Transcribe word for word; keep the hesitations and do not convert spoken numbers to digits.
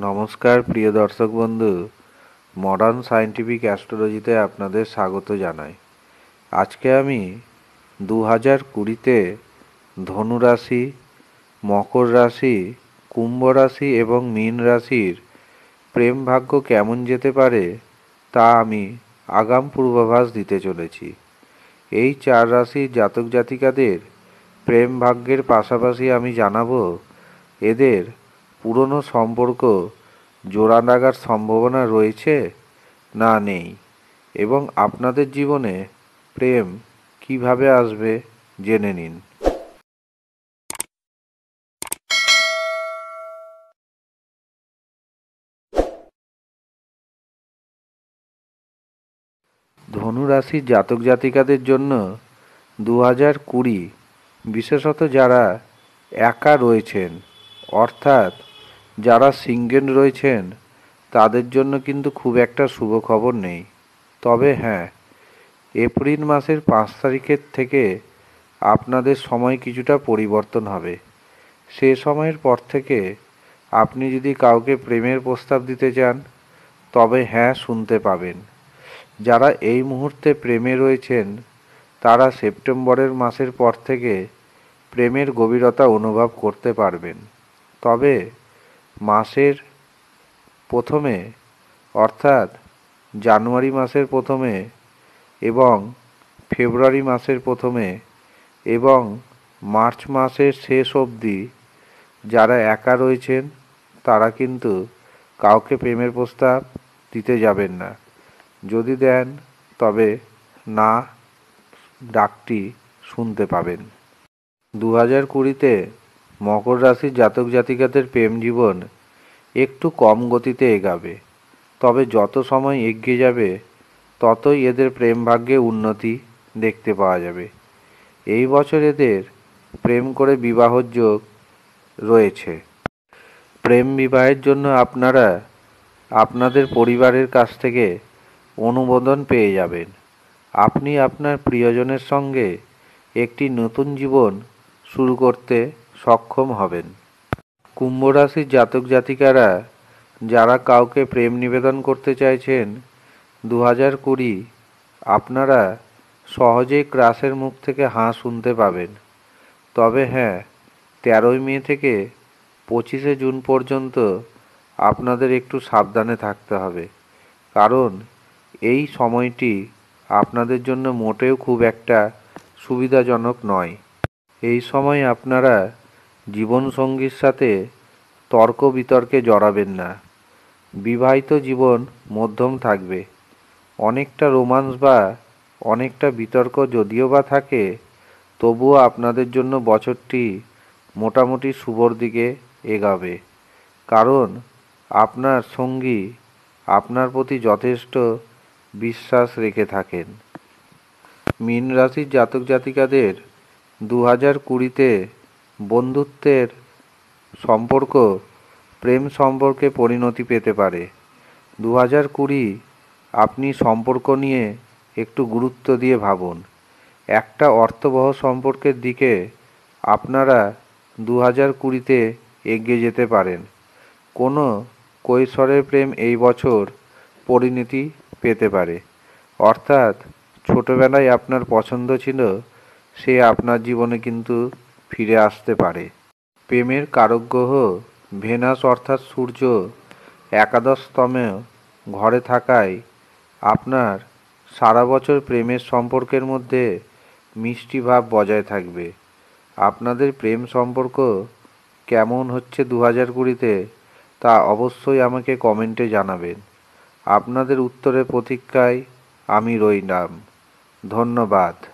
नमस्कार प्रिय दर्शक बंधु मडार्न साइंटिफिक एस्ट्रोलॉजी आपनादेर स्वागत जानाई। आज के आमी दो हज़ार बीस ते धनु राशि मकर राशि कुम्भ राशि एवं मीन राशिर प्रेम भाग्य केमन जेते पारे ता आमी आगाम पूर्वाभास दिते चलेछि। एई चार राशिर जातक जातिकादेर प्रेम भाग्येर पाशापाशि आमी जानाबो एदेर पुरानो सम्पर्क जोड़ा लागार सम्भावना रयेछे ना नेई एबं आपनादेर जीवने प्रेम किभाबे आसबे जेने निन। धनु राशि जातक जातिकादेर जोन्नो दो हज़ार बीस विशेषत जारा एका रयेछेन अर्थात যারা সিঙ্গেল রয়েছেন তাদের জন্য কিন্তু খুব একটা শুভ খবর নেই। তবে হ্যাঁ, এপ্রিল মাসের পাঁচ তারিখের থেকে আপনাদের সময় কিছুটা পরিবর্তন হবে। সে সময়ের পর থেকে আপনি যদি কাউকে প্রেমের প্রস্তাব দিতে চান তবে হ্যাঁ শুনতে পাবেন। যারা এই মুহূর্তে প্রেমে রয়েছেন তারা সেপ্টেম্বরের মাসের পর থেকে প্রেমের গভীরতা অনুভব করতে পারবেন। তবে মাসের প্রথমে অর্থাৎ জানুয়ারি মাসের প্রথমে এবং ফেব্রুয়ারি মাসের প্রথমে এবং মার্চ মাসের শেষ অবধি যারা একা রয়েছেন তারা কিন্তু কাউকে প্রেমের প্রস্তাব দিতে যাবেন না। যদি দেন তবে না ডাকটি শুনতে পাবেন। দু হাজার কুড়িতে মকর রাশির জাতক জাতিকাদের প্রেম জীবন একটু কম গতিতে এগাবে। তবে যত সময় এগিয়ে যাবে ততই এদের প্রেম ভাগ্যে উন্নতি দেখতে পাওয়া যাবে। এই বছর এদের প্রেম করে বিবাহের যোগ রয়েছে। প্রেম বিবাহের জন্য আপনারা আপনাদের পরিবারের কাছ থেকে অনুমোদন পেয়ে যাবেন। আপনি আপনার প্রিয়জনের সঙ্গে একটি নতুন জীবন শুরু করতে সক্ষম হবেন। কুম্ভ রাশির জাতক জাতিকারা যারা কাউকে প্রেম নিবেদন করতে চাইছেন দু হাজার কুড়ি আপনারা সহজেই ক্রাশের মুখ থেকে হাঁ শুনতে পাবেন। তবে হ্যাঁ, তেরোই মে থেকে পঁচিশে জুন পর্যন্ত আপনাদের একটু সাবধানে থাকতে হবে, কারণ এই সময়টি আপনাদের জন্য মোটেও খুব একটা সুবিধাজনক নয়। এই সময় আপনারা জীবনসঙ্গীর সাথে তর্ক বিতর্কে জড়াবেন না। বিবাহিত জীবন মধ্যম থাকবে। অনেকটা রোমান্স বা অনেকটা বিতর্ক যদিও বা থাকে, তবুও আপনাদের জন্য বছরটি মোটামুটি শুভর দিকে এগাবে, কারণ আপনার সঙ্গী আপনার প্রতি যথেষ্ট বিশ্বাস রেখে থাকেন। মীন রাশির জাতক জাতিকাদের দু হাজার কুড়িতে বন্ধুত্বের সম্পর্ক প্রেম সম্পর্কে পরিণতি পেতে পারে। দু হাজার কুড়ি আপনি সম্পর্ক নিয়ে একটু গুরুত্ব দিয়ে ভাবুন। একটা অর্থবহ সম্পর্কের দিকে আপনারা দু হাজার কুড়িতে এগিয়ে যেতে পারেন। কোনো কৈশোরের প্রেম এই বছর পরিণতি পেতে পারে, অর্থাৎ ছোটোবেলায় আপনার পছন্দ ছিল সে আপনার জীবনে কিন্তু ফিরে আসতে পারে। প্রেমের কারক গ্রহ ভেনাস অর্থাৎ সূর্য একাদশতমে ঘরে থাকায় আপনার সারা বছর প্রেমের সম্পর্কের মধ্যে মিষ্টি ভাব বজায় থাকবে। আপনাদের প্রেম সম্পর্ক কেমন হচ্ছে দু হাজার কুড়িতে তা অবশ্যই আমাকে কমেন্টে জানাবেন। আপনাদের উত্তরের প্রতীক্ষায় আমি রইলাম। ধন্যবাদ।